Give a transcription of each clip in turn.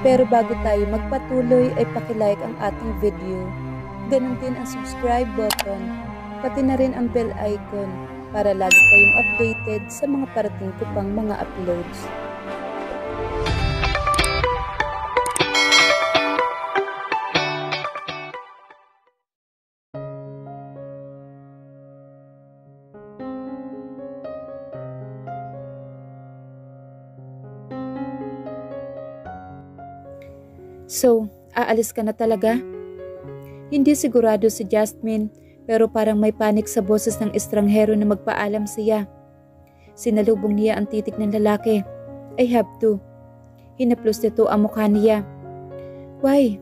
Pero bago tayo magpatuloy ay paki-like ang ating video. Ganun din ang subscribe button, pati na rin ang bell icon para lagi kayong updated sa mga parating ko pang mga uploads. So, aalis ka na talaga? Hindi sigurado si Jasmine pero parang may panik sa boses ng estranghero na magpaalam siya. Sinalubong niya ang titig ng lalaki. I have to. Hinaplos nito ang mukha niya. Why?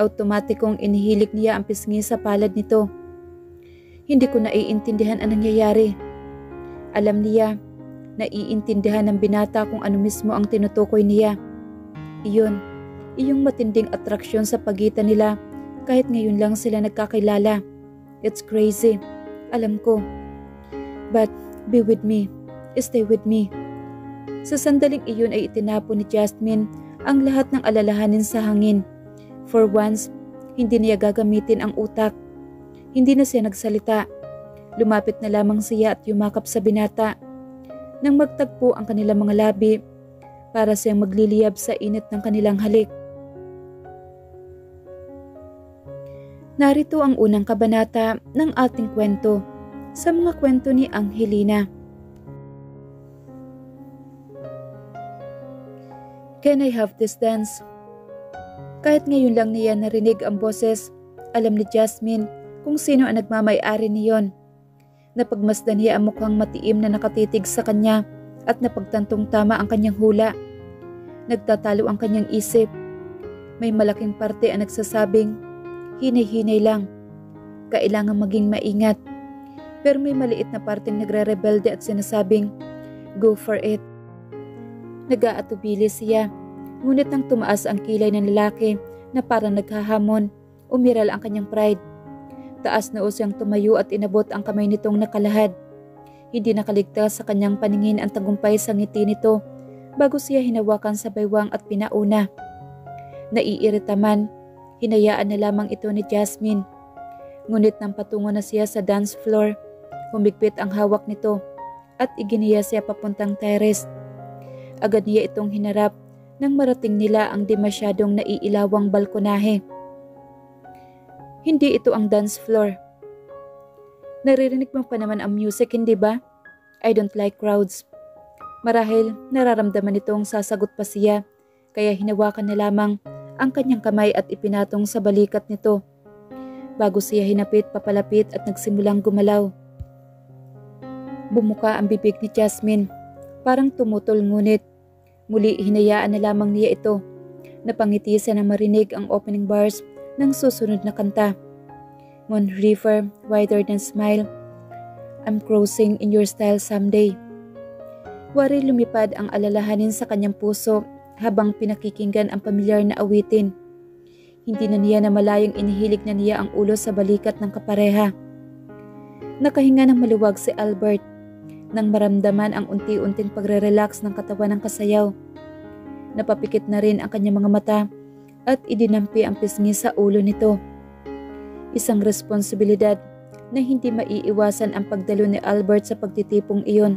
Automatikong inihilik niya ang pisngi sa palad nito. Hindi ko naiintindihan ang nangyayari. Alam niya, naiintindihan ng binata kung ano mismo ang tinutukoy niya. Iyong matinding atraksyon sa pagitan nila kahit ngayon lang sila nagkakilala. It's crazy. Alam ko. But be with me. Stay with me. Sa sandaling iyon ay itinapon ni Jasmine ang lahat ng alalahanin sa hangin. For once, hindi niya gagamitin ang utak. Hindi na siya nagsalita. Lumapit na lamang siya at yumakap sa binata. Nang magtagpo ang kanilang mga labi, para siyang magliliyab sa init ng kanilang halik. Narito ang unang kabanata ng ating kwento sa Mga Kwento ni Anghelina. Can I have this dance? Kahit ngayon lang niya narinig ang boses, alam ni Jasmine kung sino ang nagmamay-ari niyon. Napagmasdan niya ang mukhang matiim na nakatitig sa kanya at napagtantong tama ang kanyang hula. Nagtatalo ang kanyang isip. May malaking parte ang nagsasabing, hinay-hinay lang. Kailangan maging maingat. Pero may maliit na parteng nagre-rebelde at sinasabing, go for it. Nag-aatubili siya. Ngunit nang tumaas ang kilay ng lalaki na parang naghahamon, umiral ang kanyang pride. Taas na siyang tumayo at inabot ang kamay nitong nakalahad. Hindi nakaligtas sa kanyang paningin ang tagumpay sa ngiti nito bago siya hinawakan sa baywang at pinauna. Naiirita man, hinayaan na lamang ito ni Jasmine. Ngunit nang patungo na siya sa dance floor, humigpit ang hawak nito at iginiya siya papuntang terrace. Agad niya itong hinarap nang marating nila ang di masyadong naiilawang balkonahe. Hindi ito ang dance floor. Naririnig mo pa naman ang music, hindi ba? I don't like crowds. Marahil nararamdaman nitong sasagot pa siya, kaya hinawakan na lamang ang kanyang kamay at ipinatong sa balikat nito. Bago siya hinapit papalapit at nagsimulang gumalaw. Bumuka ang bibig ni Jasmine. Parang tumutol ngunit. Muli hinayaan na lamang niya ito. Napangiti siya na marinig ang opening bars ng susunod na kanta. Moon River, wider than smile. I'm crossing in your style someday. Wari lumipad ang alalahanin sa kanyang puso habang pinakikinggan ang pamilyar na awitin. Hindi na niya namalayang inihilig na niya ang ulo sa balikat ng kapareha. Nakahinga ng maluwag si Albert nang maramdaman ang unti-unting pagre-relax ng katawan ng kasayaw. Napapikit na rin ang kanyang mga mata at idinampi ang pisngi sa ulo nito. Isang responsibilidad na hindi maiiwasan ang pagdalo ni Albert sa pagtitipong iyon.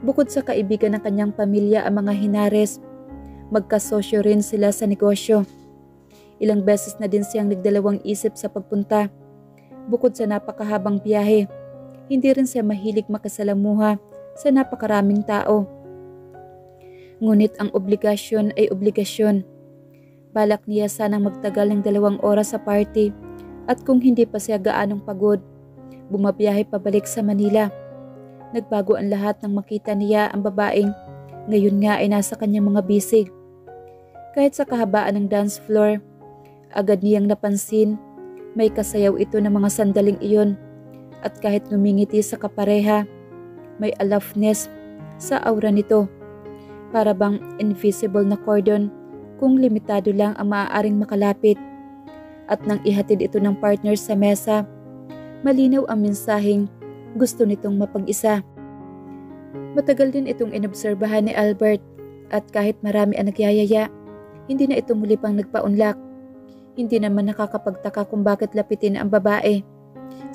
Bukod sa kaibigan ng kanyang pamilya ang mga Hinares, magkasosyo rin sila sa negosyo. Ilang beses na din siyang nagdalawang isip sa pagpunta. Bukod sa napakahabang biyahe, hindi rin siya mahilig makasalamuha sa napakaraming tao. Ngunit ang obligasyon ay obligasyon. Balak niya sanang magtagal ng 2 oras sa party at kung hindi pa siya gaanong pagod, bumabiyahe pabalik sa Manila. Nagbago ang lahat nang makita niya ang babaeng ngayon nga ay nasa kanyang mga bisig. Kahit sa kahabaan ng dance floor, agad niyang napansin may kasayaw ito ng mga sandaling iyon at kahit ngumingiti sa kapareha, may aloofness sa aura nito. Para bang invisible na cordon kung limitado lang ang maaaring makalapit. At nang ihatid ito ng partner sa mesa, malinaw ang mensaheng gusto nitong mapag-isa. Matagal din itong inobserbahan ni Albert at kahit marami ang nagyayaya, hindi na ito muli pang nagpaunlak. Hindi naman nakakapagtaka kung bakit lapitin ang babae.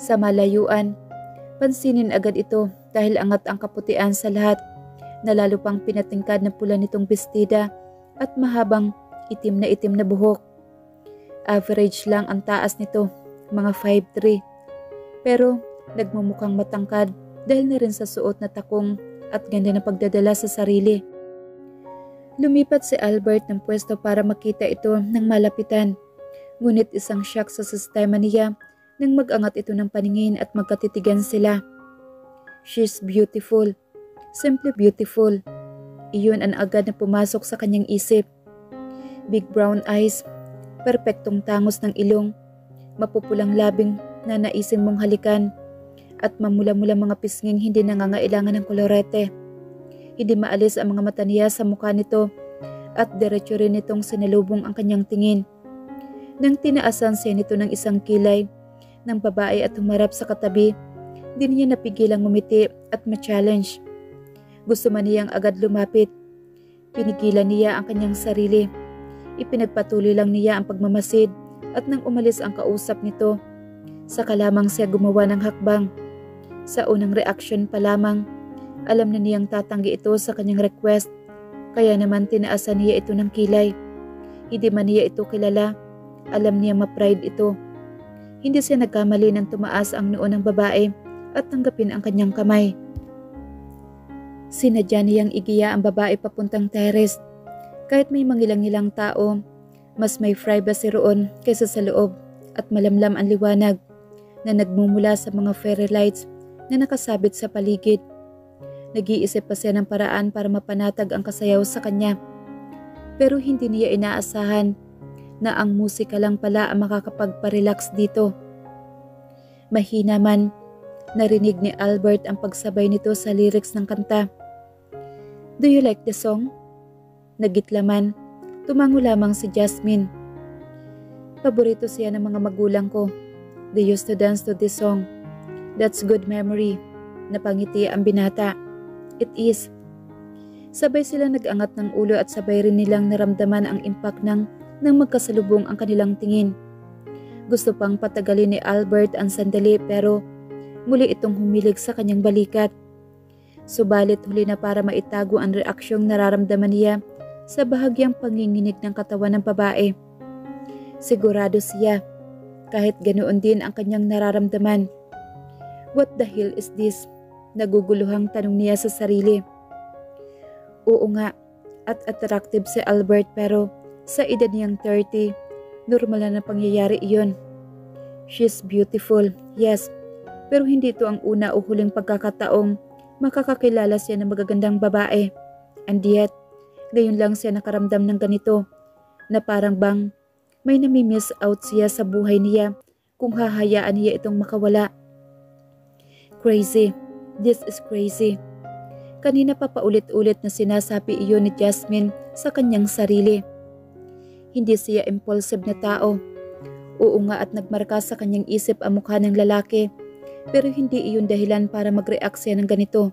Sa malayuan, pansinin agad ito dahil angat ang kaputian sa lahat na lalo pang pinatingkad na pula nitong bestida at mahabang itim na buhok. Average lang ang taas nito, mga 5'3". Pero nagmumukhang matangkad dahil na rin sa suot na takong at ganda na pagdadala sa sarili. Lumipat si Albert ng pwesto para makita ito ng malapitan. Ngunit isang shock sa sistema niya nang magangat ito ng paningin at magkatitigan sila. She's beautiful. Simply beautiful. Iyon ang agad na pumasok sa kanyang isip. Big brown eyes, perpektong tangos ng ilong, mapupulang labing na naisin mong halikan, at mamula-mula mga pisnging hindi nangangailangan ng kolorete. Hindi maalis ang mga mata niya sa mukha nito at diretso rin itong sinalubong ang kanyang tingin. Nang tinaasan siya nito ng isang kilay ng babae at humarap sa katabi, di niya napigilang ngumiti at ma-challenge. Gusto man niyang agad lumapit. Pinigilan niya ang kanyang sarili. Ipinagpatuloy lang niya ang pagmamasid at nang umalis ang kausap nito, saka lamang siya gumawa ng hakbang. Sa unang reaksyon pa lamang, alam na niyang tatanggi ito sa kanyang request, kaya naman tinaasan niya ito ng kilay. Hindi man niya ito kilala, alam niya ma-pride ito. Hindi siya nagkamali nang tumaas ang noo ng babae at tanggapin ang kanyang kamay. Sinadya niyang igiya ang babae papuntang terrace. Kahit may mangilang-ilang tao, mas may privacy roon kaysa sa loob at malamlam ang liwanag na nagmumula sa mga fairy lights na nakasabit sa paligid. Nag-iisip pa siya ng paraan para mapanatag ang kasayaw sa kanya. Pero hindi niya inaasahan na ang musika lang pala ang makakapagparelax dito. Mahina man, narinig ni Albert ang pagsabay nito sa lyrics ng kanta. "Do you like the song?" Nagitlaman, tumango lamang si Jasmine. "Paborito siya ng mga magulang ko. They used to dance to this song. That's good memory." Napangiti ang binata. "It is." Sabay sila nag-angat ng ulo at sabay rin nilang naramdaman ang impact nang magkasalubong ang kanilang tingin. Gusto pang patagalin ni Albert ang sandali pero muli itong humilig sa kanyang balikat. Subalit huli na para maitago ang reaksyong nararamdaman niya sa bahagyang panginginig ng katawan ng babae. Sigurado siya, kahit ganoon din ang kanyang nararamdaman. What the hell is this? Naguguluhang tanong niya sa sarili. Oo nga, at attractive si Albert pero sa edad niyang 30, normal na pangyayari iyon. She's beautiful, yes, pero hindi ito ang una o huling pagkakataong makakakilala siya ng magagandang babae. And yet, ngayon lang siya nakaramdam ng ganito, na parang bang may nami-miss out siya sa buhay niya kung hahayaan niya itong makawala. Crazy. This is crazy. Kanina pa paulit-ulit na sinasabi iyon ni Jasmine sa kanyang sarili. Hindi siya impulsive na tao. Oo nga at nagmarka sa kanyang isip ang mukha ng lalaki, pero hindi iyon dahilan para mag-react siya ng ganito.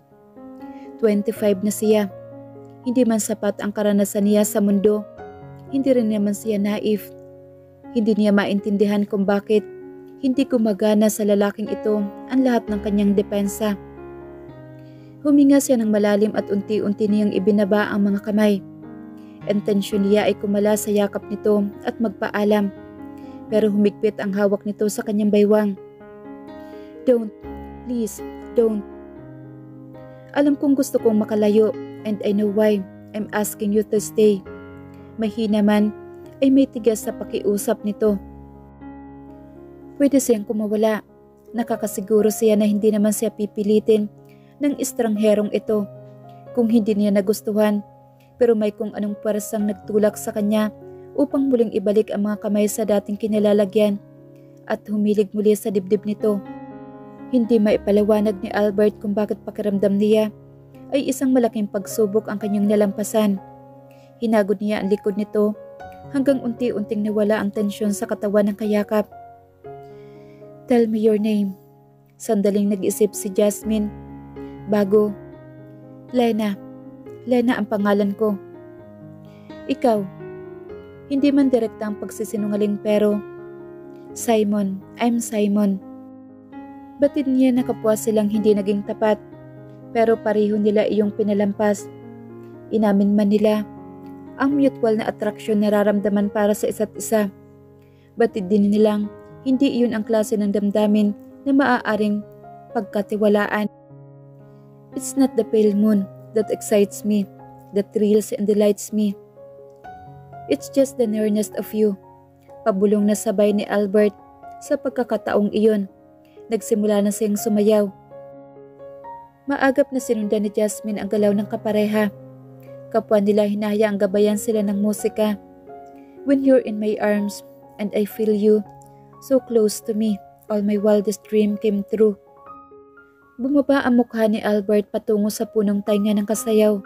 25 na siya. Hindi man sapat ang karanasan niya sa mundo, hindi rin naman siya naif. Hindi niya maintindihan kung bakit hindi gumagana sa lalaking ito ang lahat ng kanyang depensa. Huminga siya ng malalim at unti-unti niyang ibinaba ang mga kamay. Intensyon niya ay kumala sa yakap nito at magpaalam, pero humigpit ang hawak nito sa kanyang baywang. "Don't, please, don't. Alam kong gusto kong makalayo. And I know why I'm asking you to stay." Mahina man ay may tigas sa pakiusap nito. Pwede siyang kumawala. Nakakasiguro siya na hindi naman siya pipilitin ng estrangherong ito kung hindi niya nagustuhan, pero may kung anong parasang nagtulak sa kanya upang muling ibalik ang mga kamay sa dating kinalalagyan at humilig muli sa dibdib nito. Hindi maipaliwanag ni Albert kung bakit pakiramdam niya ay isang malaking pagsubok ang kanyang nalampasan. Hinagod niya ang likod nito hanggang unti-unting nawala ang tensyon sa katawan ng kayakap. "Tell me your name." Sandaling nag-isip si Jasmine bago, "Lena. Lena ang pangalan ko." "Ikaw." Hindi man direkta ang pagsisinungaling pero, Simon, I'm Simon. Batid niya na kapwa silang hindi naging tapat, pero pareho nila iyong pinalampas. Inamin man nila ang mutual na atraksyon na nararamdaman para sa isa't isa. Batid din nilang hindi iyon ang klase ng damdamin na maaaring pagkatiwalaan. It's not the pale moon that excites me, that thrills and delights me. It's just the nearness of you. Pabulong na sabay ni Albert sa pagkakataong iyon. Nagsimula na siyang sumayaw. Maagap na sinundan ni Jasmine ang galaw ng kapareha. Kapwa nila hinahaya ang gabayan sila ng musika. When you're in my arms and I feel you, so close to me, all my wildest dream came true. Bumaba ang mukha ni Albert patungo sa punong tainga ng kasayaw.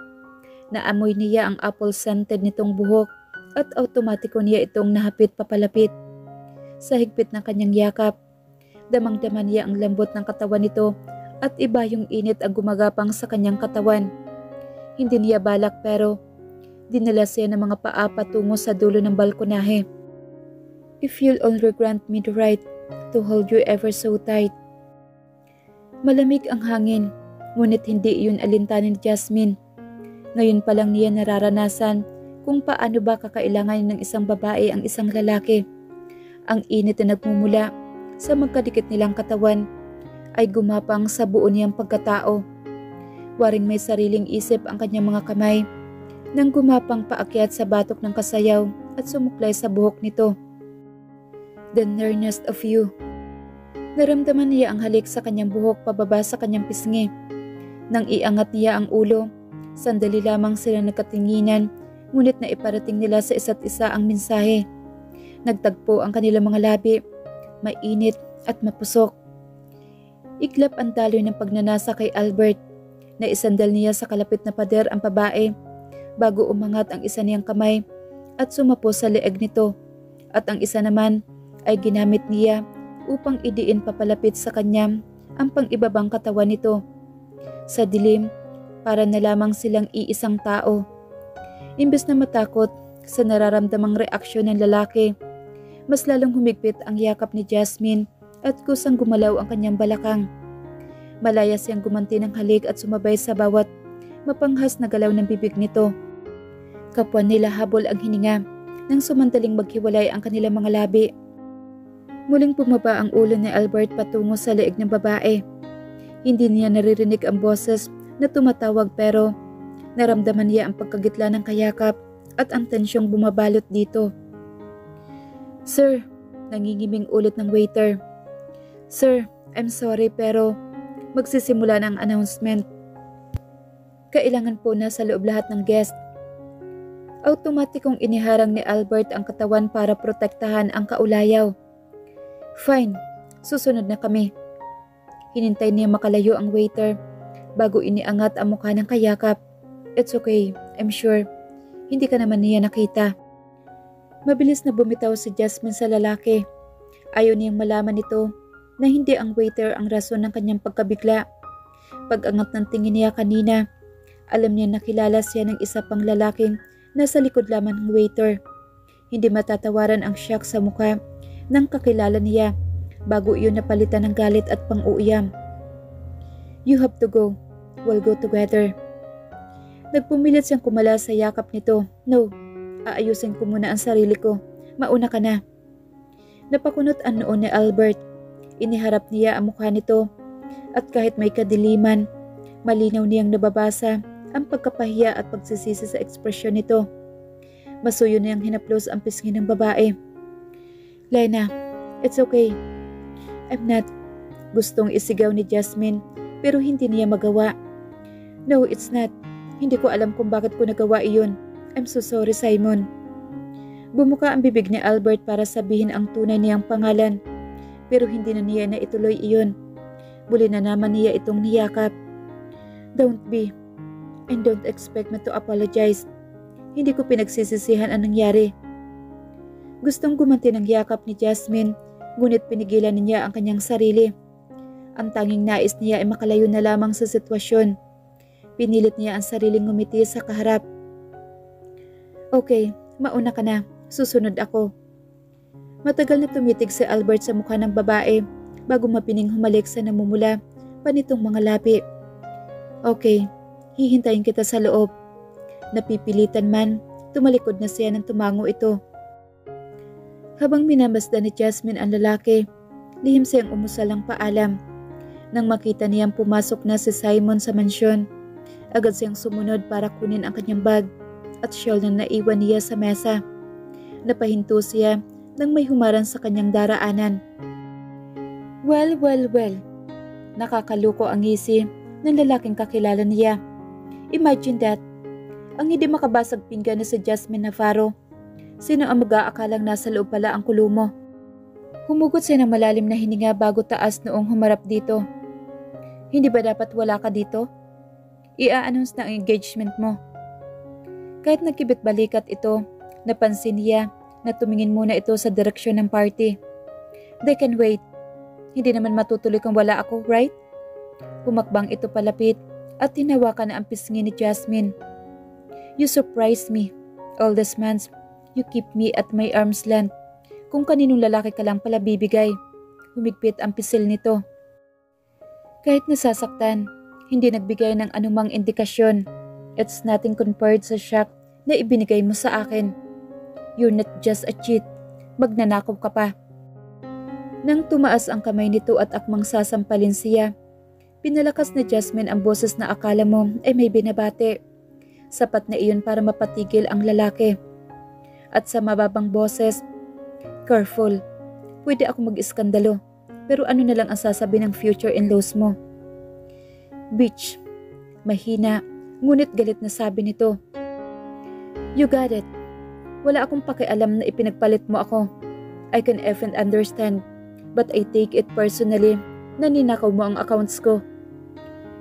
Naamoy niya ang apple-scented nitong buhok at automatiko niya itong nahapit papalapit. Sa higpit ng kanyang yakap, damang-daman niya ang lambot ng katawan nito at iba yung init ang gumagapang sa kanyang katawan. Hindi niya balak pero dinala siya ng mga paa patungo sa dulo ng balkonahe. If you'll only grant me the right to hold you ever so tight. Malamig ang hangin, ngunit hindi iyon alintanin ni Jasmine. Ngayon pa lang niya nararanasan kung paano ba kakailangan ng isang babae ang isang lalaki. Ang init na nagmumula sa magkadikit nilang katawan ay gumapang sa buo niyang pagkatao. Waring may sariling isip ang kanyang mga kamay nang gumapang paakyat sa batok ng kasayaw at sumuklay sa buhok nito. The nearness of you. Naramdaman niya ang halik sa kanyang buhok pababa sa kanyang pisngi. Nang iangat niya ang ulo, sandali lamang sila nagkatinginan ngunit na iparating nila sa isa't isa ang mensahe. Nagtagpo ang kanilang mga labi, mainit at mapusok. Iglap ang daloy ng pagnanasa kay Albert. Naisandal niya sa kalapit na pader ang babae bago umangat ang isa niyang kamay at sumapo sa leeg nito, at ang isa naman ay ginamit niya upang idiin papalapit sa kanya ang pang-ibabang katawan nito. Sa dilim, para na lamang silang iisang tao. Imbes na matakot sa nararamdamang reaksyon ng lalaki, mas lalong humigpit ang yakap ni Jasmine at kusang gumalaw ang kanyang balakang. Malaya siyang gumanti ng halik at sumabay sa bawat mapanghas na galaw ng bibig nito. Kapwa nila habol ang hininga nang sumandaling maghiwalay ang kanilang mga labi. Muling bumaba ang ulo ni Albert patungo sa leeg ng babae. Hindi niya naririnig ang boses na tumatawag pero naramdaman niya ang pagkagitla ng kayakap at ang tensyong bumabalot dito. Sir, nangingiming ulit ng waiter. Sir, I'm sorry pero magsisimula ng announcement. Kailangan po na sa loob lahat ng guest. Automatikong iniharang ni Albert ang katawan para protektahan ang kaulayaw. Fine, susunod na kami. Hinintay niya makalayo ang waiter bago iniangat ang mukha ng kayakap. It's okay, I'm sure. Hindi ka naman niya nakita. Mabilis na bumitaw si Jasmine sa lalaki. Ayaw niyang malaman nito na hindi ang waiter ang rason ng kanyang pagkabigla. Pag-angat ng tingin niya kanina, alam niya nakilala siya ng isa pang lalaking nasa likod lamang ng waiter. Hindi matatawaran ang shock sa mukha ng kakilala niya bago iyon napalitan ng galit at pang-uuyam. You have to go. We'll go together. Nagpumilit siyang kumala sa yakap nito. No, aayusin ko muna ang sarili ko. Mauna ka na. Napakunot ang noon ni Albert. Iniharap niya ang mukha nito at kahit may kadiliman, malinaw niyang nababasa ang pagkapahiya at pagsisisi sa ekspresyon nito. Masuyo niyang hinaplos ang pisngi ng babae. Lena, it's okay. I'm not. Gustong isigaw ni Jasmine pero hindi niya magawa. No, it's not. Hindi ko alam kung bakit ko nagawa iyon. I'm so sorry, Simon. Bumuka ang bibig ni Albert para sabihin ang tunay niyang pangalan. Pero hindi na niya na ituloy iyon. Buli na naman niya itong niyakap. Don't be, and don't expect me to apologize. Hindi ko pinagsisisihan ang nangyari. Gustong gumanti ng yakap ni Jasmine, ngunit pinigilan niya ang kanyang sarili. Ang tanging nais niya ay makalayo na lamang sa sitwasyon. Pinilit niya ang sariling ngumiti sa kaharap. Okay, mauna ka na. Susunod ako. Matagal na tumitig si Albert sa mukha ng babae bago mapining humalik sa namumula pa nitong mga labi. Okay, hihintayin kita sa loob. Napipilitan man, tumalikod na siya nang tumango ito. Habang minamasdan ni Jasmine ang lalaki, lihim siyang umusalang paalam. Nang makita niyang pumasok na si Simon sa mansyon, agad siyang sumunod para kunin ang kanyang bag at shawl na naiwan niya sa mesa. Napahinto siya nang may humarang sa kanyang daraanan. Well, well, well. Nakakaluko ang ngisi ng lalaking kakilala niya. Imagine that. Ang hindi makabasag pinggan na si Jasmine Navarro. Sino ang mag-aakalang nasa loob pala ang kulumo? Humugot siya ng malalim na hininga bago taas noong humarap dito. Hindi ba dapat wala ka dito? Ia-announce na ang engagement mo. Kahit nagkibit-balikat ito, napansin niya na tumingin muna ito sa direksyon ng party. They can wait. Hindi naman matutuloy kung wala ako, right? Pumakbang ito palapit at tinawakan na ang pisngi ni Jasmine. You surprised me. All these months, you keep me at my arm's length. Kung kaninong lalaki ka lang pala bibigay. Humigpit ang pisil nito. Kahit nasasaktan, hindi nagbigay ng anumang indikasyon. It's nothing compared sa shock na ibinigay mo sa akin. You're not just a cheat. Magnanakaw ka pa. Nang tumaas ang kamay nito at akmang sasampalin siya, pinalakas na Jasmine ang boses na akala mo ay may binabate. Sapat na iyon para mapatigil ang lalaki. At sa mababang boses, careful. Pwede ako mag-iskandalo. Pero ano na lang ang sasabi ng future in-laws mo? Bitch. Mahina. Ngunit galit na sabi nito. You got it. Wala akong pakialam na ipinagpalit mo ako. I can even understand. But I take it personally na ninakaw mo ang accounts ko.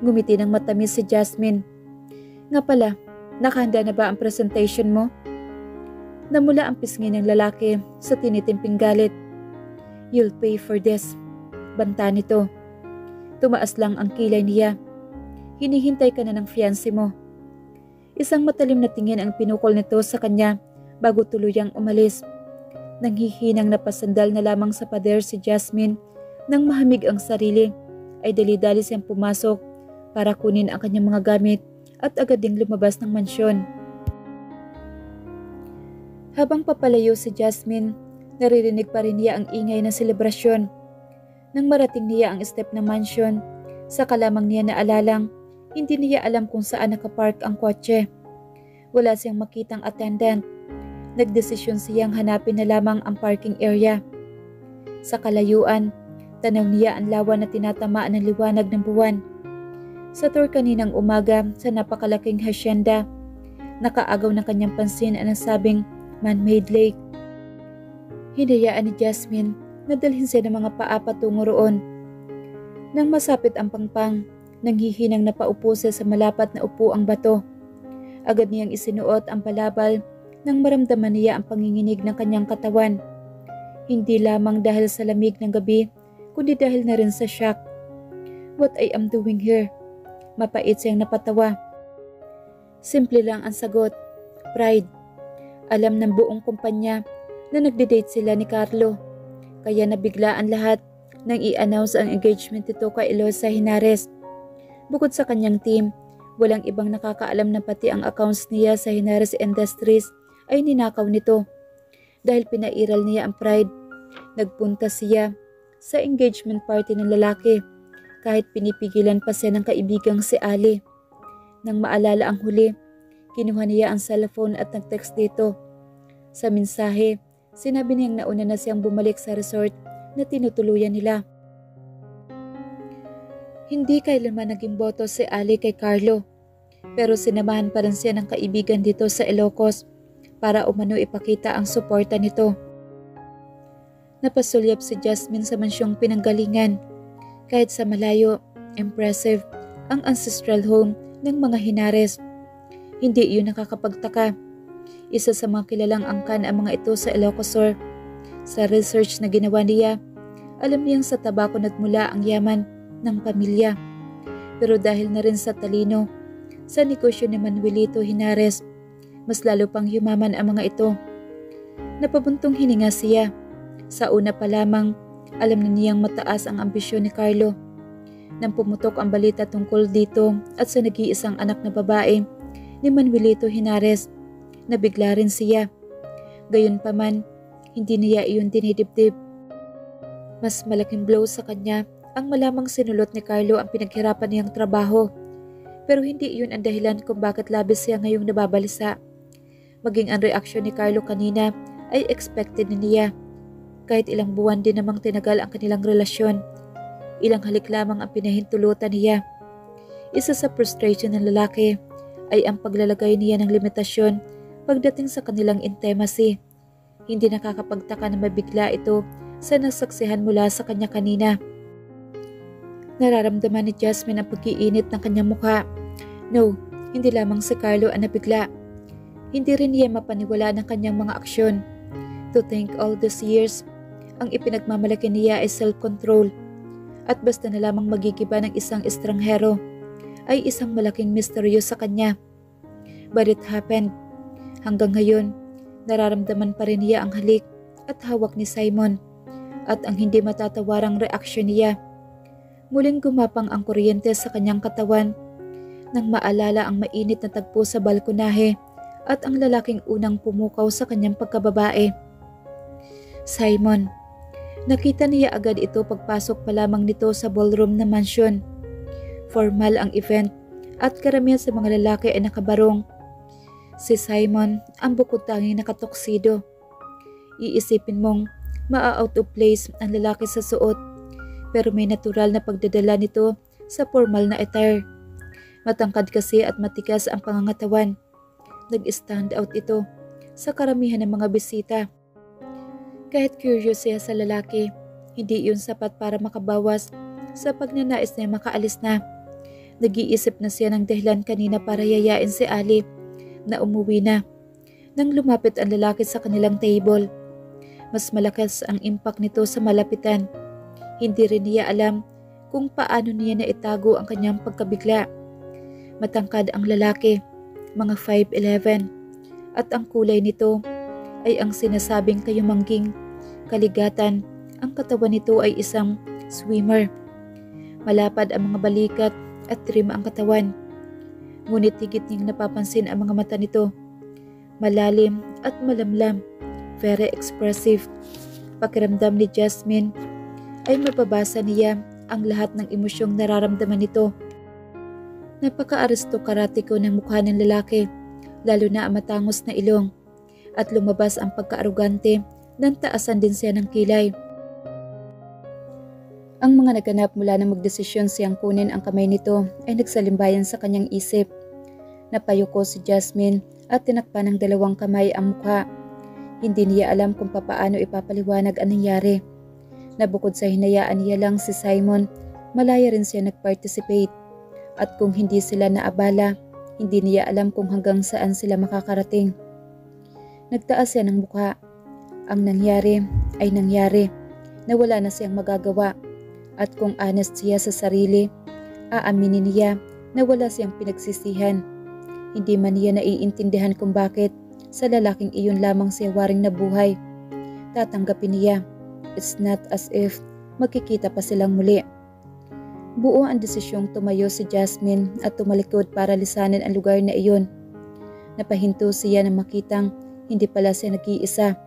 Ngumiti ng matamis si Jasmine. Nga pala, nakahanda na ba ang presentation mo? Namula ang pisngi ng lalaki sa tinitimping galit. You'll pay for this. Banta nito. Tumaas lang ang kilay niya. Hinihintay ka na ng fiancé mo. Isang matalim na tingin ang pinukol nito sa kanya bago tuluyang umalis. Nanghihinang napasandal na lamang sa pader si Jasmine nang mahamig ang sarili ay dali-dali siyang pumasok para kunin ang kanyang mga gamit at agad ding lumabas ng mansyon. Habang papalayo si Jasmine, naririnig pa rin niya ang ingay ng selebrasyon. Nang marating niya ang step ng mansyon, saka lamang niya naalalang, hindi niya alam kung saan nakapark ang kotse. Wala siyang makitang attendant. Nagdesisyon siyang hanapin na lamang ang parking area. Sa kalayuan, tanaw niya ang lawa na tinatamaan ng liwanag ng buwan. Sa tour kaninang umaga sa napakalaking hacienda, nakaagaw ng kanyang pansin ang nasabing man-made lake. Hinayaan ni Jasmine na dalhin siya ng mga paa patungo roon. Nang masapit ang pangpang, nanghihinang napaupo siya sa malapat na upo ang bato. Agad niyang isinuot ang palabal nang maramdaman niya ang panginginig ng kanyang katawan. Hindi lamang dahil sa lamig ng gabi, kundi dahil na rin sa shock. What I am doing here? Mapait siyang napatawa. Simple lang ang sagot. Pride. Alam ng buong kumpanya na nagde-date sila ni Carlo. Kaya nabiglaan lahat nang i-announce ang engagement nito kay Eloise Hinares. Bukod sa kanyang team, walang ibang nakakaalam na pati ang accounts niya sa Hinares Industries ay ninakaw nito. Dahil pinairal niya ang pride, nagpunta siya sa engagement party ng lalaki kahit pinipigilan pa siya ng kaibigang si Ali. Nang maalala ang huli, kinuha niya ang cellphone at nag-text dito. Sa mensahe, sinabi niyang nauna na siyang bumalik sa resort na tinutuluyan nila. Hindi kailanman naging boto si Ali kay Carlo, pero sinamahan pa rin siya ng kaibigan dito sa Ilocos para umano ipakita ang suporta nito. Napasulyap si Jasmine sa mansyong pinanggalingan. Kahit sa malayo, impressive ang ancestral home ng mga Hinares. Hindi iyon nakakapagtaka. Isa sa mga kilalang angkan ang mga ito sa Ilocos Sur. Sa research na ginawa niya, alam niyang sa tabako nagmula ang yaman ng pamilya. Pero dahil na rin sa talino, sa negosyo ni Manuelito Hinares, mas lalo pang yumaman ang mga ito. Napabuntong hininga siya. Sa una pa lamang, alam na niyang mataas ang ambisyon ni Carlo. Nang pumutok ang balita tungkol dito at sa nag-iisang anak na babae ni Manuelito Hinares, nabigla rin siya. Gayunpaman, hindi niya iyon dinidibdib. Mas malaking blow sa kanya ang malamang sinulot ni Carlo ang pinaghirapan niyang trabaho. Pero hindi iyon ang dahilan kung bakit labis siya ngayong nababalisa. Maging ang reaksyon ni Carlo kanina ay expected na niya. Kahit ilang buwan din namang tinagal ang kanilang relasyon. Ilang halik lamang ang pinahintulutan niya. Isa sa frustration ng lalaki ay ang paglalagay niya ng limitasyon pagdating sa kanilang intimacy. Hindi nakakapagtaka na mabigla ito sa nasaksihan mula sa kanya kanina. Nararamdaman ni Jasmine ang pag-iinit ng kanyang mukha. No, hindi lamang si Carlo ang nabigla. Hindi rin niya mapaniwala ng kanyang mga aksyon. To think all these years, ang ipinagmamalaki niya ay self-control. At basta na lamang magigiba ng isang estranghero ay isang malaking misteryo sa kanya. But it happened. Hanggang ngayon, nararamdaman pa rin niya ang halik at hawak ni Simon at ang hindi matatawarang reaksyon niya. Muling gumapang ang kuryente sa kanyang katawan nang maalala ang mainit na tagpo sa balkonahe at ang lalaking unang pumukaw sa kanyang pagkababae. Simon. Nakita niya agad ito pagpasok pa lamang nito sa ballroom na mansyon. Formal ang event at karamihan sa mga lalaki ay nakabarong. Si Simon ang bukod tanging nakatoksido. Iisipin mong maa-out of place ang lalaki sa suot pero may natural na pagdadala nito sa formal na attire. Matangkad kasi at matigas ang pangangatawan. Nag-stand out ito sa karamihan ng mga bisita. Kahit curious siya sa lalaki, hindi iyon sapat para makabawas sa pagnanais niya makaalis na. Nag-iisip na siya ng dahilan kanina para yayain si Ali na umuwi na. Nang lumapit ang lalaki sa kanilang table, mas malakas ang impact nito sa malapitan. Hindi rin niya alam kung paano niya naitago ang kanyang pagkabigla. Matangkad ang lalaki, mga 5'11", at ang kulay nito ay ang sinasabing kayumangging kaligatan. Ang katawan nito ay isang swimmer. Malapad ang mga balikat at trim ang katawan. Ngunit higit niyang napapansin ang mga mata nito. Malalim at malamlam. Very expressive. Pakiramdam ni Jasmine ay mapabasa niya ang lahat ng emosyong nararamdaman nito. Napaka-aristokratiko ng mukha ng lalaki, lalo na ang matangos na ilong. At lumabas ang pagka-arugante nang taasan din siya ng kilay. Ang mga naganap mula na magdesisyon siyang kunin ang kamay nito ay nagsalimbayan sa kanyang isip. Napayuko si Jasmine at tinakpan ng dalawang kamay ang mukha. Hindi niya alam kung papaano ipapaliwanag ang nangyari. Nabukod sa hinayaan niya lang si Simon, malaya rin siya nag-participate. At kung hindi sila naabala, hindi niya alam kung hanggang saan sila makakarating. Nagtaas siya ng mukha. Ang nangyari ay nangyari na wala na siyang magagawa at kung honest siya sa sarili, aaminin niya na wala siyang pinagsisihan. Hindi man niya naiintindihan kung bakit sa lalaking iyon lamang siya waring nabuhay. Tatanggapin niya. It's not as if magkikita pa silang muli. Buo ang desisyong tumayo si Jasmine at tumalikod para lisanin ang lugar na iyon. Napahinto siya nang makitang hindi pala siya nag-iisa.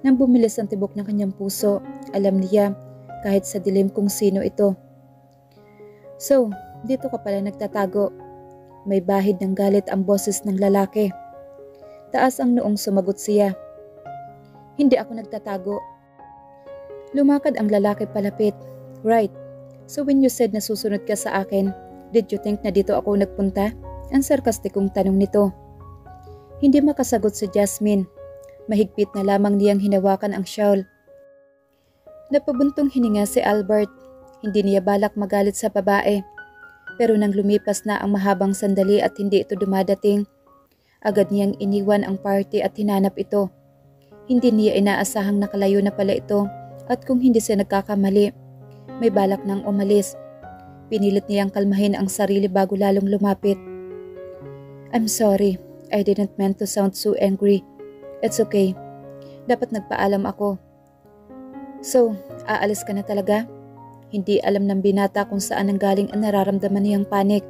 Nang bumilis ang tibok ng kanyang puso, alam niya kahit sa dilim kung sino ito. So, dito ka pala nagtatago. May bahid ng galit ang boses ng lalaki. Taas ang noong sumagot siya. Hindi ako nagtatago. Lumakad ang lalaki palapit. Right. So when you said na susunod ka sa akin, did you think na dito ako nagpunta? Ang sarkastikong tanong nito. Hindi makasagot si Jasmine. Mahigpit na lamang niyang hinawakan ang shawl. Napabuntong hininga si Albert. Hindi niya balak magalit sa babae. Pero nang lumipas na ang mahabang sandali at hindi ito dumadating, agad niyang iniwan ang party at hinanap ito. Hindi niya inaasahang nakalayo na pala ito at kung hindi siya nagkakamali, may balak nang umalis. Pinilit niyang kalmahin ang sarili bago lalong lumapit. I'm sorry. I didn't mean to sound so angry. It's okay. Dapat nagpaalam ako. So, aalis ka na talaga? Hindi alam ng binata kung saan nanggaling ang nararamdaman niyang panik.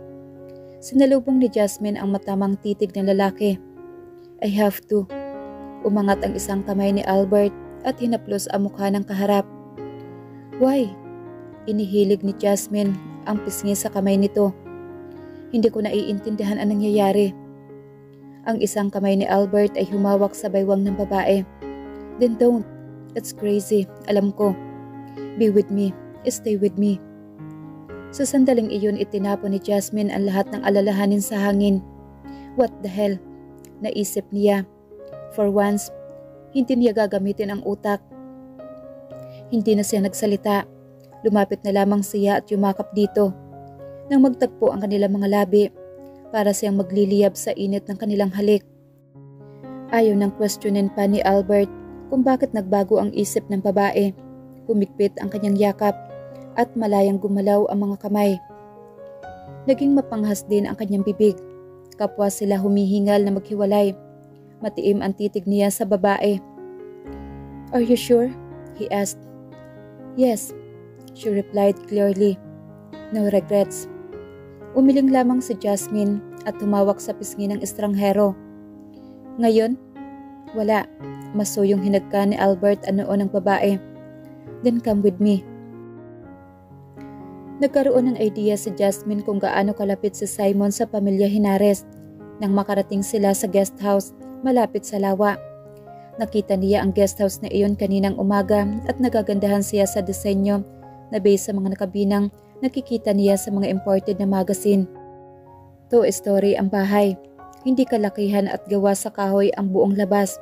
Sinalubong ni Jasmine ang matamang titig ng lalaki. I have to. Umangat ang isang kamay ni Albert at hinaplos ang mukha ng kaharap. Why? Inihilig ni Jasmine ang pisngi sa kamay nito. Hindi ko naiintindihan ang nangyayari. Ang isang kamay ni Albert ay humawak sa baywang ng babae. Then don't. That's crazy. Alam ko. Be with me. Stay with me. Sa sandaling iyon, itinapon ni Jasmine ang lahat ng alalahanin sa hangin. What the hell? Naisip niya. For once, hindi niya gagamitin ang utak. Hindi na siya nagsalita. Lumapit na lamang siya at yumakap dito. Nang magtagpo ang kanilang mga labi, para siyang magliliyab sa init ng kanilang halik. Ayaw nang questionin pa ni Albert kung bakit nagbago ang isip ng babae. Humigpit ang kanyang yakap at malayang gumalaw ang mga kamay. Naging mapanghas din ang kanyang bibig. Kapwa sila humihingal na maghiwalay. Matiim ang titig niya sa babae. Are you sure? He asked. Yes, she replied clearly. No regrets. Umiling lamang si Jasmine at tumawak sa pisngi ng estranghero. Ngayon? Wala. Masuyong hinagka ni Albert ang noo ng babae. Then come with me. Nagkaroon ng idea si Jasmine kung gaano kalapit si Simon sa pamilya Hinares. Nang makarating sila sa guest house malapit sa lawa. Nakita niya ang guest house na iyon kaninang umaga at nagagandahan siya sa disenyo na base sa mga nakabinang nakikita niya sa mga imported na magazine. Two-story ang bahay. Hindi kalakihan at gawa sa kahoy ang buong labas.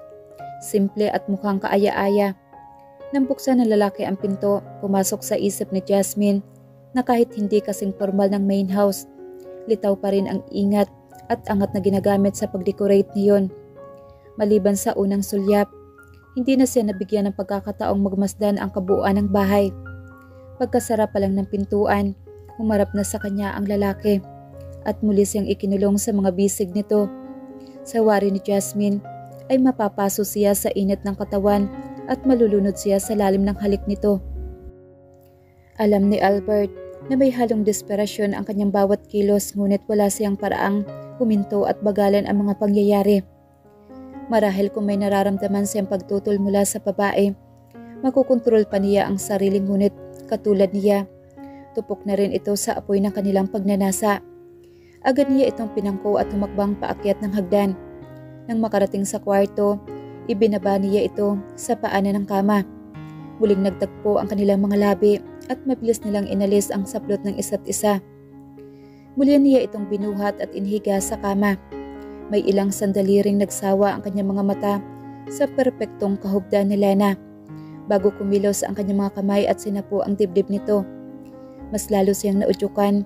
Simple at mukhang kaaya-aya. Nang buksan ng lalaki ang pinto, pumasok sa isip ni Jasmine na kahit hindi kasing formal ng main house, litaw pa rin ang ingat at angat na ginagamit sa pagdecorate niyon. Maliban sa unang sulyap, hindi na siya nabigyan ng pagkakataong magmasdan ang kabuuan ng bahay. Pagkasara pa lang ng pintuan, humarap na sa kanya ang lalaki at muli siyang ikinulong sa mga bisig nito. Sa wari ni Jasmine ay mapapaso siya sa init ng katawan at malulunod siya sa lalim ng halik nito. Alam ni Albert na may halong desperasyon ang kanyang bawat kilos ngunit wala siyang paraang huminto at bagalan ang mga pangyayari. Marahil kung may nararamdaman siyang pagtutol mula sa babae, makukontrol pa niya ang sarili ngunit katulad niya, tupok na rin ito sa apoy ng kanilang pagnanasa. Agad niya itong pinangko at humakbang paakyat ng hagdan. Nang makarating sa kwarto, ibinaba niya ito sa paanan ng kama. Muling nagtagpo ang kanilang mga labi at mabilis nilang inalis ang saplot ng isa't isa. Muli niya itong binuhat at inhiga sa kama. May ilang sandali ring nagsawa ang kanyang mga mata sa perpektong kahugdan ni Lena. Bago kumilos ang kanyang mga kamay at sinapo ang dibdib nito. Mas lalo siyang naudyukan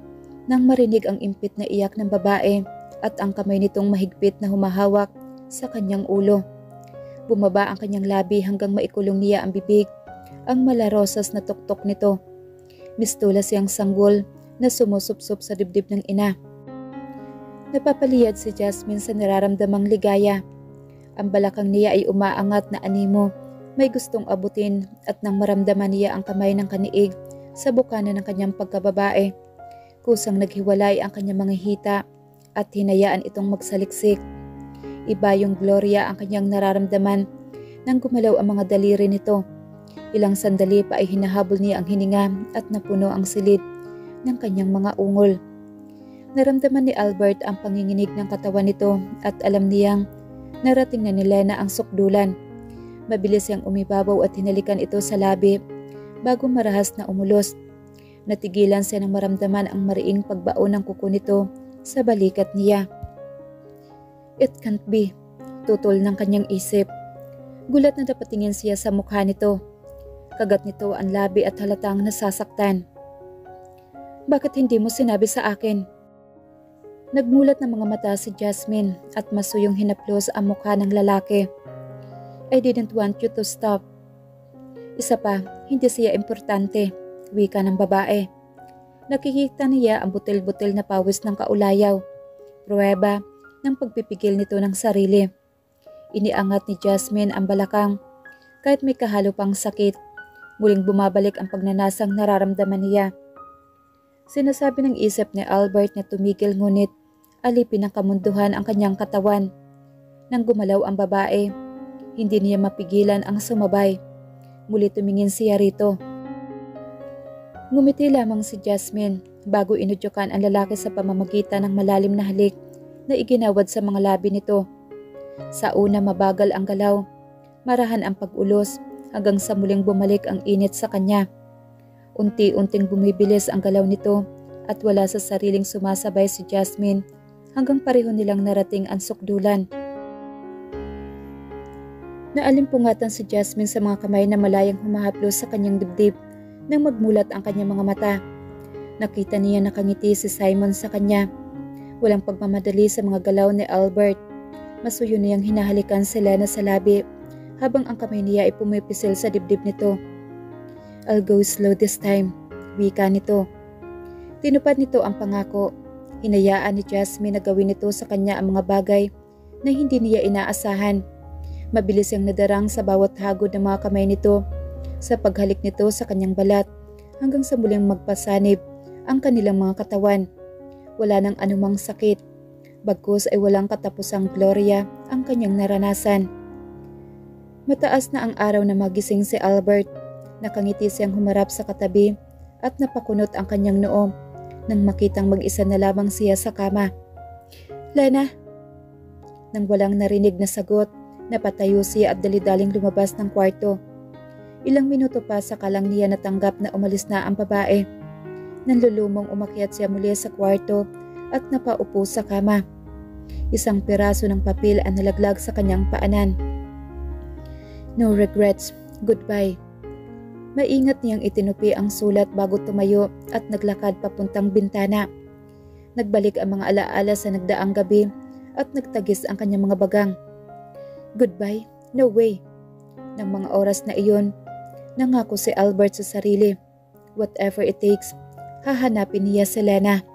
nang marinig ang impit na iyak ng babae at ang kamay nitong mahigpit na humahawak sa kanyang ulo. Bumaba ang kanyang labi hanggang maikulong niya ang bibig, ang malarosas na tuktok nito. Mistula siyang sanggol na sumusupsup sa dibdib ng ina. Napapaliyad si Jasmine sa nararamdamang ligaya. Ang balakang niya ay umaangat na animo, may gustong abutin at nang maramdaman niya ang kamay ng kaniig sa bukana ng kanyang pagkababae. Kusang naghiwalay ang kanyang mga hita at hinayaan itong magsaliksik. Iba yung Gloria ang kanyang nararamdaman nang gumalaw ang mga daliri nito. Ilang sandali pa ay hinahabol niya ang hininga at napuno ang silid ng kanyang mga ungol. Naramdaman ni Albert ang panginginig ng katawan nito at alam niyang narating na ni Lena ang sukdulan. Mabilis siyang umibabaw at hinalikan ito sa labi bago marahas na umulos. Natigilan siya nang maramdaman ang mariing pagbao ng kuko nito sa balikat niya. It can't be, tutol ng kanyang isip. Gulat na napatingin siya sa mukha nito. Kagat nito ang labi at halatang nasasaktan. Bakit hindi mo sinabi sa akin? Nagmulat ng mga mata si Jasmine at masuyong hinaplos ang mukha ng lalaki. I didn't want you to stop. Isa pa, hindi siya importante, wika ng babae. Nakikita niya ang butil-butil na pawis ng kaulayaw. Pruweba ng pagpipigil nito ng sarili. Iniangat ni Jasmine ang balakang kahit may kahalo pang sakit. Muling bumabalik ang pagnanasang nararamdaman niya. Sinasabi ng isip ni Albert na tumigil, ngunit alipin ang kamunduhan ang kanyang katawan. Nang gumalaw ang babae, hindi niya mapigilan ang sumabay. Muli tumingin siya rito. Ngumiti lamang si Jasmine bago inudyukan ang lalaki sa pamamagitan ng malalim na halik na iginawad sa mga labi nito. Sa una mabagal ang galaw, marahan ang pag-ulos hanggang sa muling bumalik ang init sa kanya. Unti-unting bumibilis ang galaw nito at wala sa sariling sumasabay si Jasmine hanggang pareho nilang narating ang sukdulan. Naalimpungatan si Jasmine sa mga kamay na malayang humahaplos sa kanyang dibdib nang magmulat ang kanyang mga mata. Nakita niya nakangiti si Simon sa kanya. Walang pagmamadali sa mga galaw ni Albert. Masuyo niyang hinahalikan si Lena sa labi habang ang kamay niya ay pumipisil sa dibdib nito. "I'll go slow this time," wika nito. Tinupad nito ang pangako. Hinayaan ni Jasmine na gawin nito sa kanya ang mga bagay na hindi niya inaasahan. Mabilis ang nadarang sa bawat hagod ng mga kamay nito sa paghalik nito sa kanyang balat hanggang sa muling magpasanib ang kanilang mga katawan. Wala nang anumang sakit. Bagkus ay walang katapusang gloria ang kanyang naranasan. Mataas na ang araw na magising si Albert. Nakangiti siyang humarap sa katabi at napakunot ang kanyang noo nang makitang mag-isa na lamang siya sa kama. "Lena!" Nang walang narinig na sagot, napatayo siya at dalidaling lumabas ng kwarto. Ilang minuto pa sakalang niya natanggap na umalis na ang babae. Nanlulumong umakyat siya muli sa kwarto at napaupo sa kama. Isang piraso ng papel ang nalaglag sa kanyang paanan. "No regrets, goodbye." Maingat niyang itinupi ang sulat bago tumayo at naglakad papuntang bintana. Nagbalik ang mga alaala sa nagdaang gabi at nagtagis ang kanyang mga bagang. "Goodbye? No way." Nang mga oras na iyon, nangako si Albert sa sarili. Whatever it takes, hahanapin niya si Lena.